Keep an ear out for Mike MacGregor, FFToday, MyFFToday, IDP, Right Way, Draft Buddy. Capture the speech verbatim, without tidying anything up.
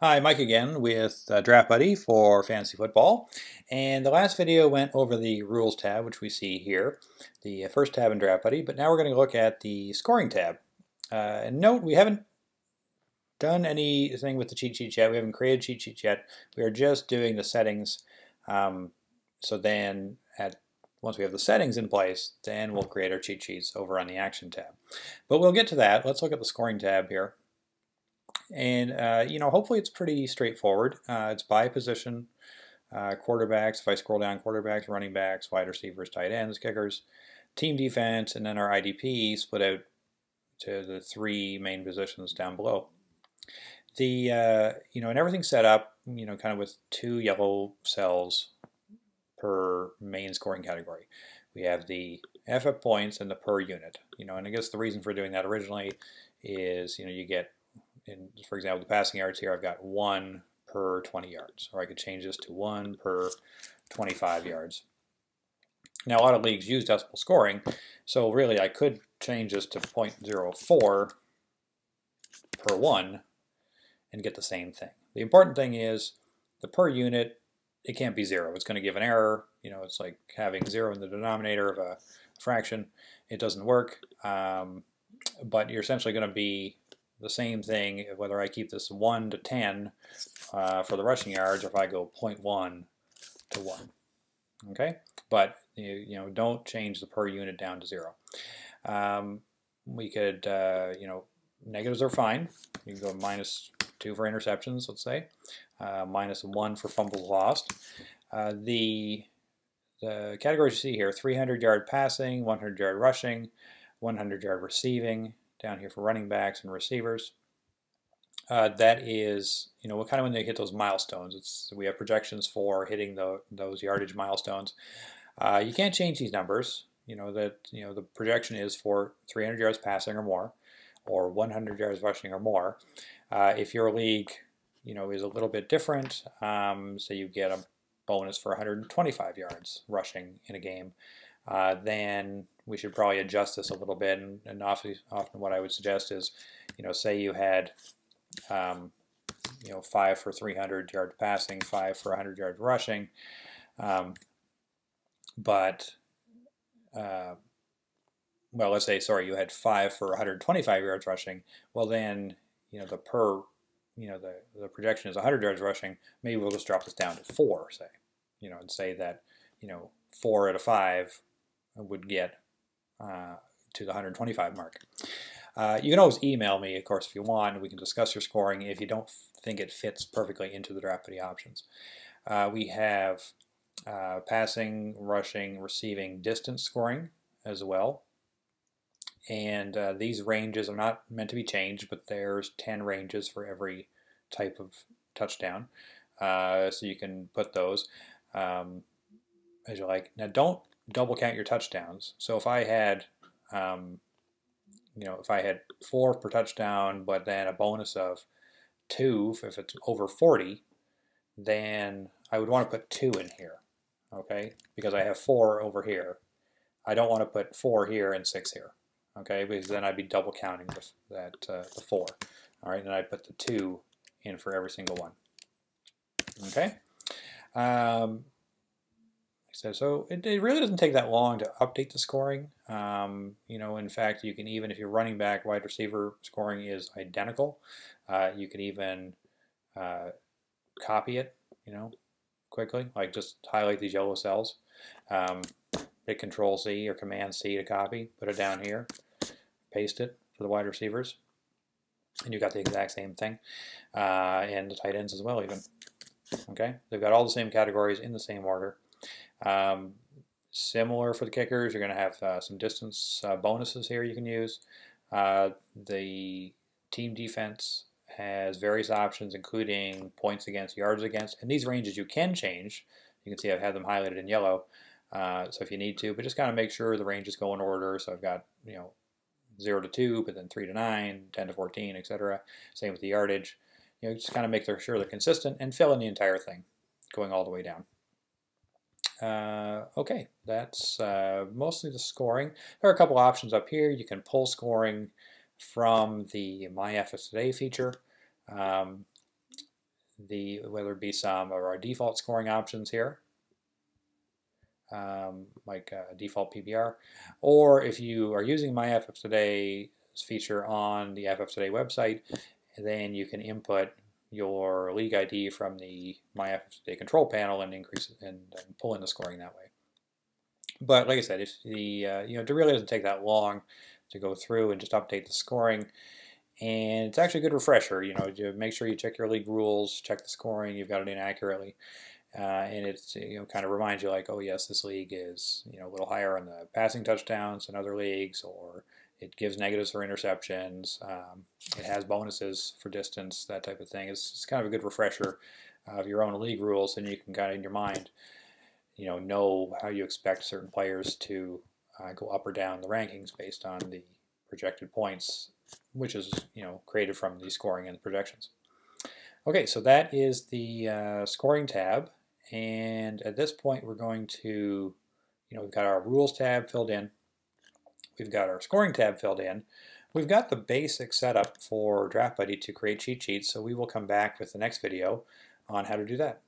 Hi, Mike again with uh, Draft Buddy for Fantasy Football. And the last video went over the Rules tab, which we see here, the first tab in Draft Buddy, but now we're going to look at the Scoring tab. Uh, and note, we haven't done anything with the cheat sheet yet. We haven't created cheat sheet yet. We are just doing the settings. Um, so then, at once we have the settings in place, then we'll create our cheat sheets over on the Action tab. But we'll get to that. Let's look at the Scoring tab here. And, uh, you know, hopefully it's pretty straightforward. Uh, it's by position, uh, quarterbacks. If I scroll down, quarterbacks, running backs, wide receivers, tight ends, kickers, team defense, and then our I D P split out to the three main positions down below. The, uh, you know, and everything's set up, you know, kind of with two yellow cells per main scoring category. We have the F F points and the per unit, you know, and I guess the reason for doing that originally is, you know, you get, in, for example, the passing yards here, I've got one per twenty yards, or I could change this to one per twenty-five yards. Now, a lot of leagues use decimal scoring, so really I could change this to zero point zero four per one and get the same thing. The important thing is the per unit, it can't be zero. It's going to give an error. You know, it's like having zero in the denominator of a fraction. It doesn't work, um, but you're essentially going to be the same thing whether I keep this one to ten uh, for the rushing yards or if I go zero point one to one. Okay, but you, you know, don't change the per unit down to zero. Um, we could, uh, you know, negatives are fine. You can go minus two for interceptions, let's say, uh, minus one for fumbles lost. Uh, the, the categories you see here, three hundred yard passing, one hundred yard rushing, one hundred yard receiving, down here for running backs and receivers. Uh, that is, you know, kind of when they hit those milestones. It's, we have projections for hitting the, those yardage milestones. Uh, you can't change these numbers. You know that you know the projection is for three hundred yards passing or more, or one hundred yards rushing or more. Uh, if your league, you know, is a little bit different, um, so you get a bonus for one hundred twenty-five yards rushing in a game, uh, then we should probably adjust this a little bit. And, and often, often what I would suggest is, you know, say you had, um, you know, five for three hundred yard passing, five for one hundred yard rushing, um, but, uh, well, let's say, sorry, you had five for one hundred twenty-five yards rushing. Well, then, you know, the per, you know, the, the projection is one hundred yards rushing. Maybe we'll just drop this down to four, say, you know, and say that, you know, four out of five would get Uh, to the one hundred twenty-five mark. Uh, you can always email me, of course, if you want. We can discuss your scoring if you don't think it fits perfectly into the Draft Buddy options. Uh, we have uh, passing, rushing, receiving, distance scoring as well. And uh, these ranges are not meant to be changed, but there's ten ranges for every type of touchdown. Uh, so you can put those um, as you like. Now, don't double count your touchdowns. So if I had, um, you know, if I had four per touchdown, but then a bonus of two, if it's over forty, then I would want to put two in here, okay? Because I have four over here. I don't want to put four here and six here, okay? Because then I'd be double counting the, that uh, the four, all right? And I put the two in for every single one, okay? Um, So, so it, it really doesn't take that long to update the scoring. Um, you know, in fact, you can even, if you're running back, wide receiver scoring is identical. Uh, you can even uh, copy it, you know, quickly. Like just highlight these yellow cells. Um, hit control C or command C to copy. Put it down here. Paste it for the wide receivers. And you've got the exact same thing. Uh, and the tight ends as well, even. Okay? They've got all the same categories in the same order. Um, similar for the kickers, you're going to have uh, some distance uh, bonuses here you can use. Uh, the team defense has various options, including points against, yards against, and these ranges you can change. You can see I've had them highlighted in yellow, uh, so if you need to, but just kind of make sure the ranges go in order. So I've got, you know, zero to two, but then three to nine, ten to fourteen, et cetera. Same with the yardage. You know, just kind of make sure they're consistent and fill in the entire thing, going all the way down. Uh, okay, that's uh, mostly the scoring. There are a couple options up here. You can pull scoring from the MyFFToday feature. Um, the whether it be some of our default scoring options here, um, like uh, default P B R, or if you are using MyFFToday's feature on the FFToday website, then you can input your league I D from the MyFFToday control panel and increase and, and pull in the scoring that way. But like I said, if the uh, you know, it really doesn't take that long to go through and just update the scoring, and it's actually a good refresher. You know, to make sure you check your league rules, check the scoring. You've got it in accurately, uh, and it's you know kind of reminds you like, oh yes, this league is you know a little higher on the passing touchdowns than other leagues, or it gives negatives for interceptions. Um, it has bonuses for distance, that type of thing. It's, it's kind of a good refresher of your own league rules, and you can kind of in your mind, you know, know how you expect certain players to uh, go up or down the rankings based on the projected points, which is you know created from the scoring and the projections. Okay, so that is the uh, scoring tab, and at this point we're going to, you know, we've got our rules tab filled in. We've got our scoring tab filled in. We've got the basic setup for Draft Buddy to create cheat sheets, so we will come back with the next video on how to do that.